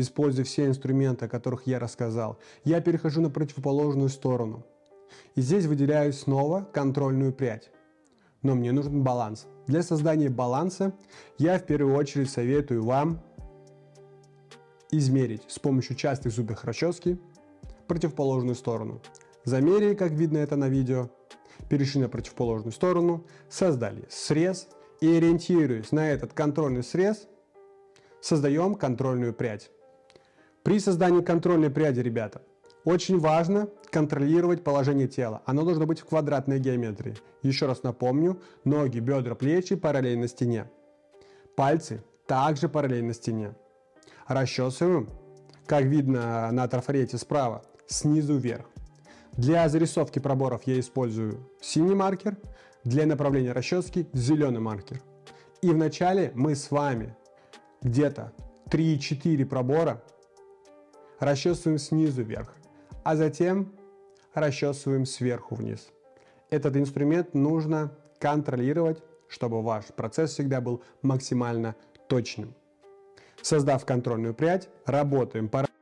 используя все инструменты, о которых я рассказал, я перехожу на противоположную сторону. И здесь выделяю снова контрольную прядь. Но мне нужен баланс. Для создания баланса я в первую очередь советую вам измерить с помощью частых зубьев расчески противоположную сторону. Замерили, как видно это на видео, перешли на противоположную сторону, создали срез и, ориентируясь на этот контрольный срез, создаем контрольную прядь. При создании контрольной пряди, ребята, очень важно контролировать положение тела. Оно должно быть в квадратной геометрии. Еще раз напомню, ноги, бедра, плечи параллельно стене. Пальцы также параллельно стене. Расчесываем, как видно на трафарете справа, снизу вверх. Для зарисовки проборов я использую синий маркер, для направления расчески зеленый маркер. И вначале мы с вами где-то 3-4 пробора расчесываем снизу вверх, а затем расчесываем сверху вниз. Этот инструмент нужно контролировать, чтобы ваш процесс всегда был максимально точным. Создав контрольную прядь, работаем параллельно.